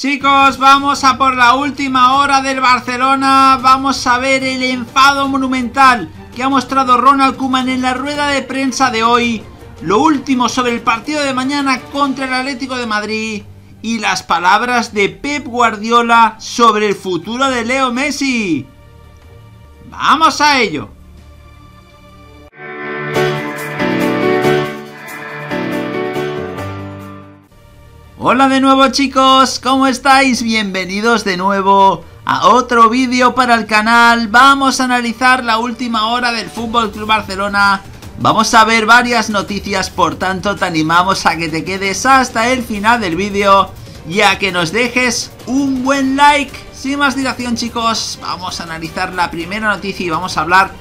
Chicos, vamos a por la última hora del Barcelona. Vamos a ver el enfado monumental que ha mostrado Ronald Koeman en la rueda de prensa de hoy, lo último sobre el partido de mañana contra el Atlético de Madrid y las palabras de Pep Guardiola sobre el futuro de Leo Messi. ¡Vamos a ello! Hola de nuevo, chicos, ¿cómo estáis? Bienvenidos de nuevo a otro vídeo para el canal. Vamos a analizar la última hora del Fútbol Club Barcelona. Vamos a ver varias noticias, por tanto te animamos a que te quedes hasta el final del vídeo y a que nos dejes un buen like. Sin más dilación, chicos, vamos a analizar la primera noticia y vamos a hablar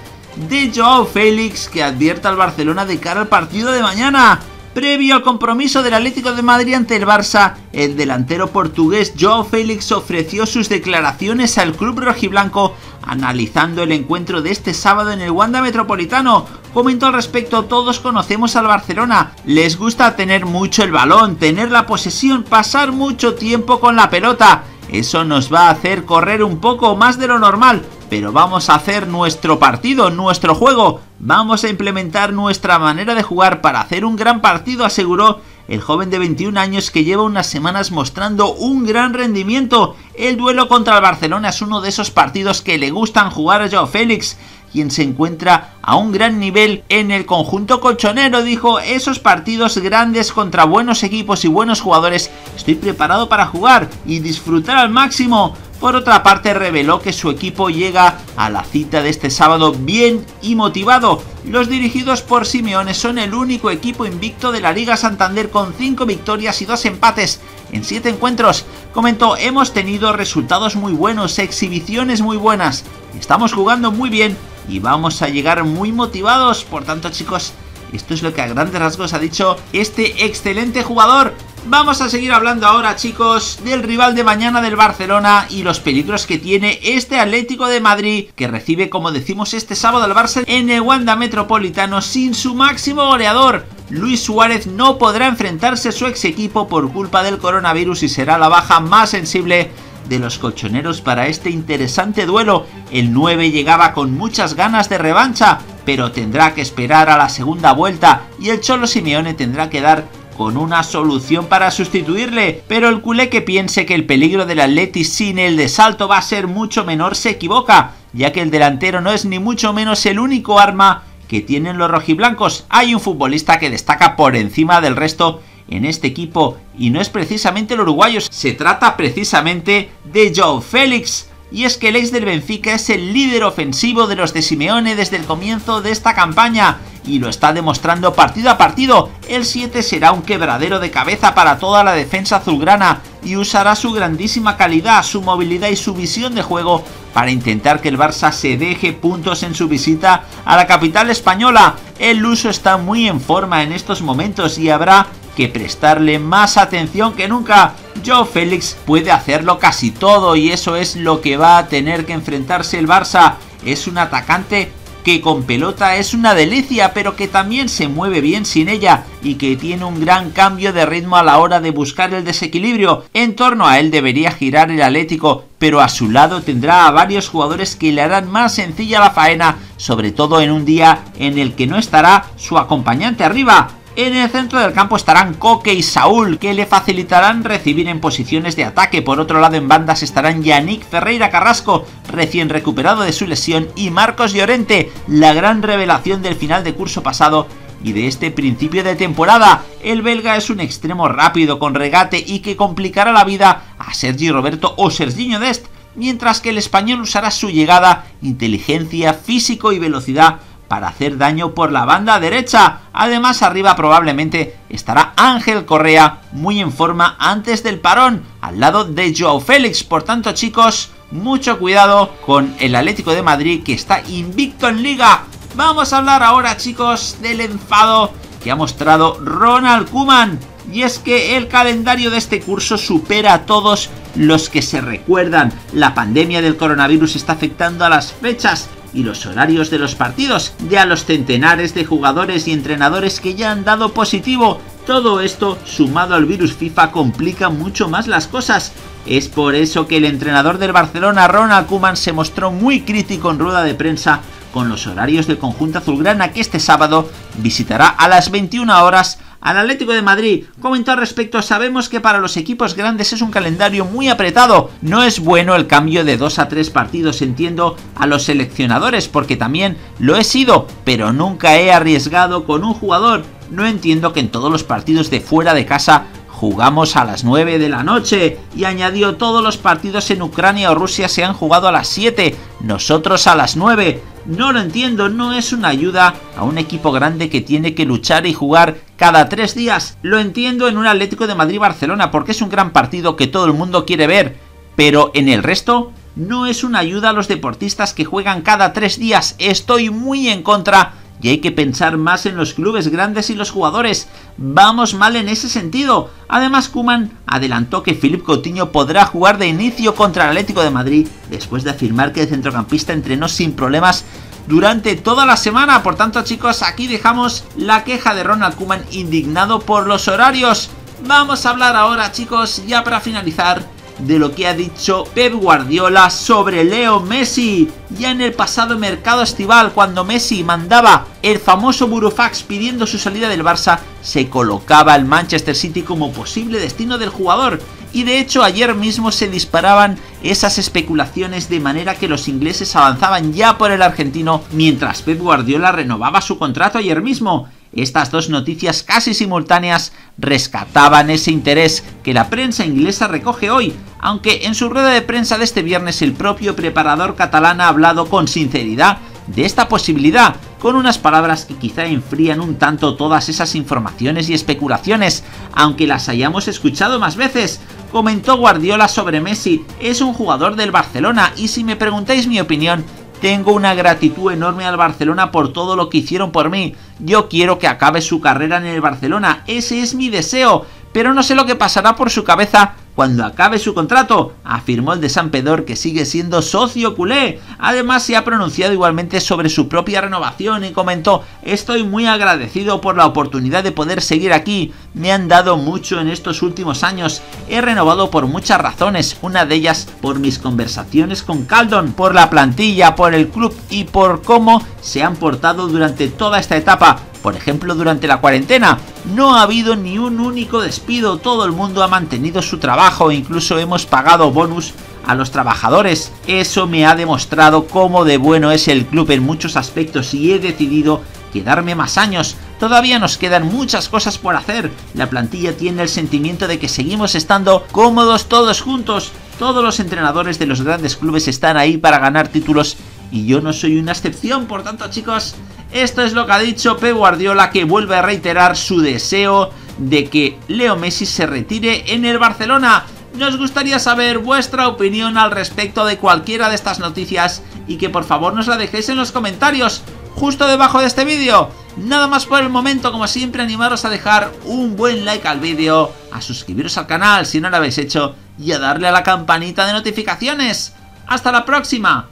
de João Félix, que advierte al Barcelona de cara al partido de mañana. Previo al compromiso del Atlético de Madrid ante el Barça, el delantero portugués João Félix ofreció sus declaraciones al club rojiblanco analizando el encuentro de este sábado en el Wanda Metropolitano. Comentó al respecto: todos conocemos al Barcelona, les gusta tener mucho el balón, tener la posesión, pasar mucho tiempo con la pelota. Eso nos va a hacer correr un poco más de lo normal, pero vamos a hacer nuestro partido, nuestro juego. Vamos a implementar nuestra manera de jugar para hacer un gran partido, aseguró el joven de 21 años que lleva unas semanas mostrando un gran rendimiento. El duelo contra el Barcelona es uno de esos partidos que le gustan jugar a João Félix, quien se encuentra a un gran nivel en el conjunto colchonero. Dijo: esos partidos grandes contra buenos equipos y buenos jugadores, estoy preparado para jugar y disfrutar al máximo. Por otra parte, reveló que su equipo llega a la cita de este sábado bien y motivado. Los dirigidos por Simeone son el único equipo invicto de la Liga Santander con 5 victorias y 2 empates en 7 encuentros. Comentó: hemos tenido resultados muy buenos, exhibiciones muy buenas, estamos jugando muy bien y vamos a llegar muy motivados. Por tanto, chicos, esto es lo que a grandes rasgos ha dicho este excelente jugador. Vamos a seguir hablando ahora, chicos, del rival de mañana del Barcelona y los peligros que tiene este Atlético de Madrid, que recibe, como decimos, este sábado al Barça en el Wanda Metropolitano sin su máximo goleador. Luis Suárez no podrá enfrentarse a su ex equipo por culpa del coronavirus y será la baja más sensible de los colchoneros para este interesante duelo. El 9 llegaba con muchas ganas de revancha, pero tendrá que esperar a la segunda vuelta y el Cholo Simeone tendrá que dar con una solución para sustituirle. Pero el culé que piense que el peligro del Atleti sin el desalto va a ser mucho menor se equivoca, ya que el delantero no es ni mucho menos el único arma que tienen los rojiblancos. Hay un futbolista que destaca por encima del resto en este equipo y no es precisamente el uruguayo, se trata precisamente de João Félix. Y es que el ex del Benfica es el líder ofensivo de los de Simeone desde el comienzo de esta campaña y lo está demostrando partido a partido. El 7 será un quebradero de cabeza para toda la defensa azulgrana y usará su grandísima calidad, su movilidad y su visión de juego para intentar que el Barça se deje puntos en su visita a la capital española. El luso está muy en forma en estos momentos y habrá que prestarle más atención que nunca. João Félix puede hacerlo casi todo y eso es lo que va a tener que enfrentarse el Barça. Es un atacante que con pelota es una delicia, pero que también se mueve bien sin ella y que tiene un gran cambio de ritmo a la hora de buscar el desequilibrio. En torno a él debería girar el Atlético, pero a su lado tendrá a varios jugadores que le harán más sencilla la faena, sobre todo en un día en el que no estará su acompañante arriba. En el centro del campo estarán Koke y Saúl, que le facilitarán recibir en posiciones de ataque. Por otro lado, en bandas estarán Yannick Ferreira Carrasco, recién recuperado de su lesión, y Marcos Llorente, la gran revelación del final de curso pasado y de este principio de temporada. El belga es un extremo rápido con regate y que complicará la vida a Sergi Roberto o Sergiño Dest, mientras que el español usará su llegada, inteligencia, físico y velocidad para hacer daño por la banda derecha. Además, arriba probablemente estará Ángel Correa, muy en forma antes del parón, al lado de João Félix. Por tanto, chicos, mucho cuidado con el Atlético de Madrid, que está invicto en Liga. Vamos a hablar ahora, chicos, del enfado que ha mostrado Ronald Koeman. Y es que el calendario de este curso supera a todos los que se recuerdan. La pandemia del coronavirus está afectando a las fechas y los horarios de los partidos, ya los centenares de jugadores y entrenadores que ya han dado positivo. Todo esto, sumado al virus FIFA, complica mucho más las cosas. Es por eso que el entrenador del Barcelona, Ronald Koeman, se mostró muy crítico en rueda de prensa con los horarios del conjunto azulgrana, que este sábado visitará a las 21 horas al Atlético de Madrid. Comentó al respecto: sabemos que para los equipos grandes es un calendario muy apretado, no es bueno el cambio de 2 a 3 partidos, entiendo a los seleccionadores porque también lo he sido, pero nunca he arriesgado con un jugador, no entiendo que en todos los partidos de fuera de casa jugamos a las 9 de la noche, y añadió: todos los partidos en Ucrania o Rusia se han jugado a las 7, nosotros a las 9, no lo entiendo, no es una ayuda a un equipo grande que tiene que luchar y jugar cada 3 días, lo entiendo en un Atlético de Madrid-Barcelona porque es un gran partido que todo el mundo quiere ver, pero en el resto no es una ayuda a los deportistas que juegan cada 3 días, estoy muy en contra y hay que pensar más en los clubes grandes y los jugadores. Vamos mal en ese sentido. Además, Koeman adelantó que Filipe Coutinho podrá jugar de inicio contra el Atlético de Madrid, después de afirmar que el centrocampista entrenó sin problemas durante toda la semana. Por tanto, chicos, aquí dejamos la queja de Ronald Koeman, indignado por los horarios. Vamos a hablar ahora, chicos, ya para finalizar, de lo que ha dicho Pep Guardiola sobre Leo Messi. Ya en el pasado mercado estival, cuando Messi mandaba el famoso burofax pidiendo su salida del Barça, se colocaba el Manchester City como posible destino del jugador, y de hecho ayer mismo se disparaban esas especulaciones, de manera que los ingleses avanzaban ya por el argentino, mientras Pep Guardiola renovaba su contrato ayer mismo. Estas dos noticias casi simultáneas rescataban ese interés que la prensa inglesa recoge hoy, aunque en su rueda de prensa de este viernes el propio preparador catalán ha hablado con sinceridad de esta posibilidad, con unas palabras que quizá enfrían un tanto todas esas informaciones y especulaciones, aunque las hayamos escuchado más veces. Comentó Guardiola sobre Messi: es un jugador del Barcelona y si me preguntáis mi opinión, tengo una gratitud enorme al Barcelona por todo lo que hicieron por mí. Yo quiero que acabe su carrera en el Barcelona, ese es mi deseo, pero no sé lo que pasará por su cabeza cuando acabe su contrato, afirmó el de San Pedro, que sigue siendo socio culé. Además, se ha pronunciado igualmente sobre su propia renovación y comentó: estoy muy agradecido por la oportunidad de poder seguir aquí, me han dado mucho en estos últimos años, he renovado por muchas razones, una de ellas por mis conversaciones con Caldon, por la plantilla, por el club y por cómo se han portado durante toda esta etapa. Por ejemplo, durante la cuarentena no ha habido ni un único despido, todo el mundo ha mantenido su trabajo, incluso hemos pagado bonus a los trabajadores. Eso me ha demostrado cómo de bueno es el club en muchos aspectos y he decidido quedarme más años. Todavía nos quedan muchas cosas por hacer, la plantilla tiene el sentimiento de que seguimos estando cómodos todos juntos, todos los entrenadores de los grandes clubes están ahí para ganar títulos y yo no soy una excepción. Por tanto, chicos, esto es lo que ha dicho Pep Guardiola, que vuelve a reiterar su deseo de que Leo Messi se retire en el Barcelona. Nos gustaría saber vuestra opinión al respecto de cualquiera de estas noticias y que por favor nos la dejéis en los comentarios justo debajo de este vídeo. Nada más por el momento, como siempre animaros a dejar un buen like al vídeo, a suscribiros al canal si no lo habéis hecho y a darle a la campanita de notificaciones. ¡Hasta la próxima!